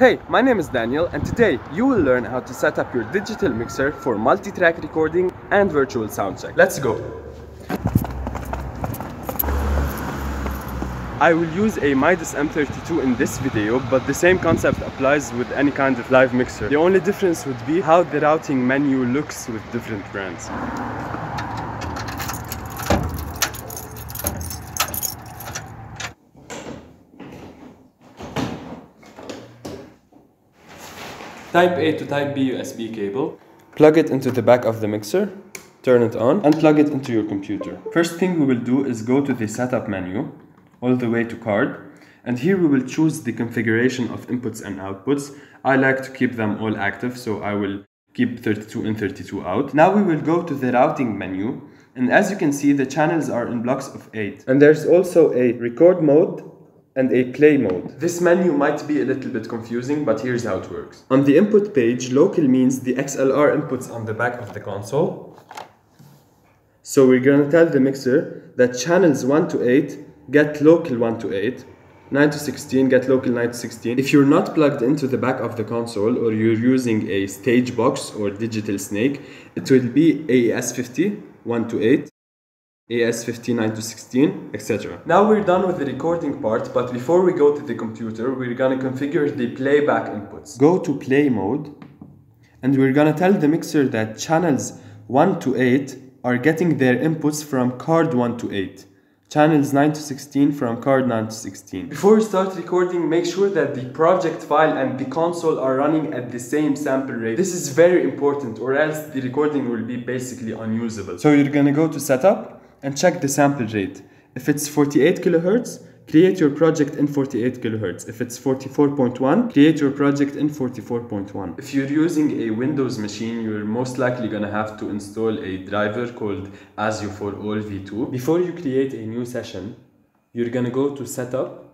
Hey, my name is Daniel and today you will learn how to set up your digital mixer for multi-track recording and virtual soundcheck. Let's go! I will use a Midas M32 in this video, but the same concept applies with any kind of live mixer. The only difference would be how the routing menu looks with different brands. Type A to Type B USB cable. Plug it into the back of the mixer, turn it on, and plug it into your computer. First thing we will do is go to the setup menu, all the way to card, and here we will choose the configuration of inputs and outputs. I like to keep them all active, so I will keep 32 in, 32 out. Now we will go to the routing menu, and as you can see, the channels are in blocks of 8. And there's also a record mode and a play mode. This menu might be a little bit confusing, but here's how it works. On the input page, local means the XLR inputs on the back of the console. So we're gonna tell the mixer that channels 1 to 8 get local 1 to 8, 9 to 16 get local 9 to 16. If you're not plugged into the back of the console or you're using a stage box or digital snake, it will be AES50 1 to 8. AS50 9 to 16, etc. Now we're done with the recording part, but before we go to the computer, we're gonna configure the playback inputs. Go to play mode, and we're gonna tell the mixer that channels 1 to 8 are getting their inputs from card 1 to 8. Channels 9 to 16 from card 9 to 16. Before you start recording, make sure that the project file and the console are running at the same sample rate. This is very important, or else the recording will be basically unusable. So you're gonna go to setup, and check the sample rate. If it's 48 kHz, create your project in 48 kHz. If it's 44.1, create your project in 44.1. If you're using a Windows machine, you're most likely gonna have to install a driver called ASIO4ALL V2. Before you create a new session, you're gonna go to Setup,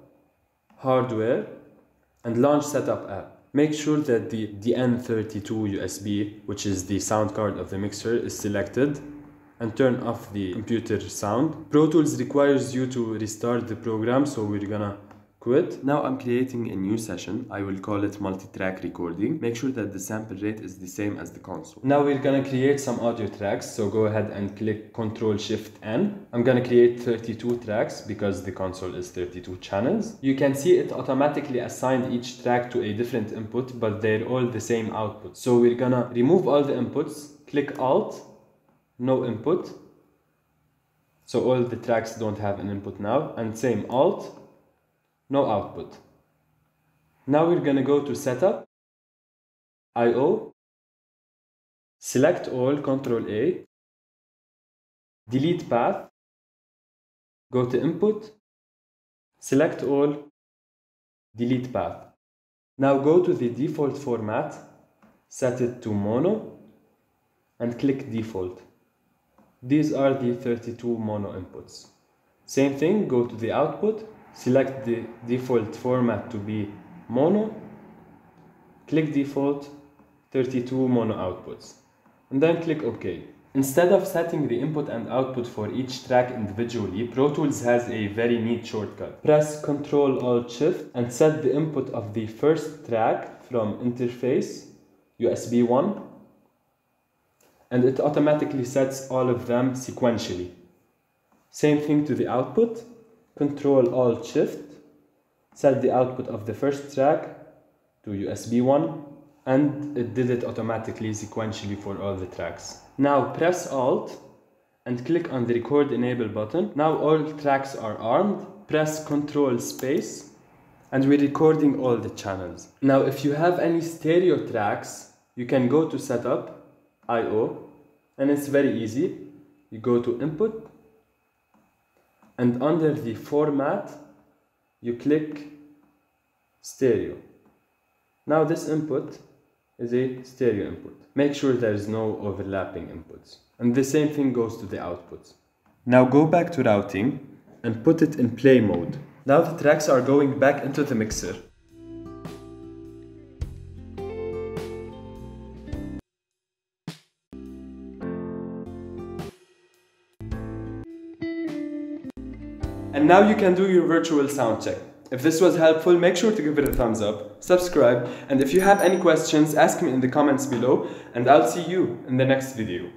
Hardware, and Launch Setup App. Make sure that the DN32 USB, which is the sound card of the mixer, is selected, and turn off the computer sound. Pro Tools requires you to restart the program, so we're gonna quit. Now I'm creating a new session. I will call it multi-track recording. Make sure that the sample rate is the same as the console. Now we're gonna create some audio tracks, so go ahead and click Ctrl-Shift-N. I'm gonna create 32 tracks because the console is 32 channels. You can see it automatically assigned each track to a different input, but they're all the same output. So we're gonna remove all the inputs, click Alt, no input, so all the tracks don't have an input now, and same Alt, no output. Now we're gonna go to Setup, I/O, select all, Ctrl A, delete path, go to Input, select all, delete path. Now go to the default format, set it to mono, and click default. These are the 32 mono inputs. Same thing, go to the output, select the default format to be mono, click default, 32 mono outputs, and then click OK. Instead of setting the input and output for each track individually, Pro Tools has a very neat shortcut. Press Ctrl Alt Shift and set the input of the first track from interface USB 1, and it automatically sets all of them sequentially. Same thing to the output, Ctrl Alt Shift, set the output of the first track to USB 1, and it did it automatically sequentially for all the tracks. Now press Alt and click on the Record Enable button. Now all tracks are armed, press Ctrl Space, and we're recording all the channels. Now if you have any stereo tracks, you can go to Setup, I/O, and it's very easy. You go to Input, and under the format you click Stereo. Now this input is a stereo input. Make sure there is no overlapping inputs, and the same thing goes to the outputs. Now go back to routing and put it in play mode. Now the tracks are going back into the mixer. And now you can do your virtual sound check. If this was helpful, make sure to give it a thumbs up, subscribe, and if you have any questions, ask me in the comments below, and I'll see you in the next video.